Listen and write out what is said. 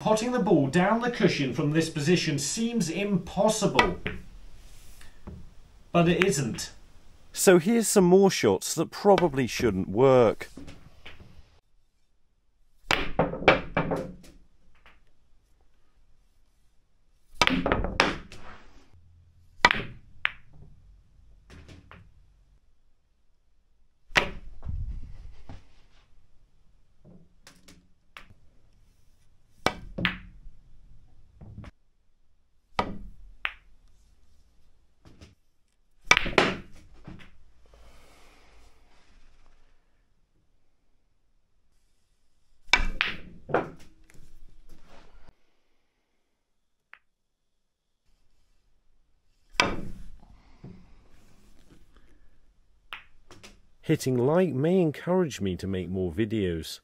Potting the ball down the cushion from this position seems impossible, but it isn't. So here's some more shots that probably shouldn't work. Hitting like may encourage me to make more videos.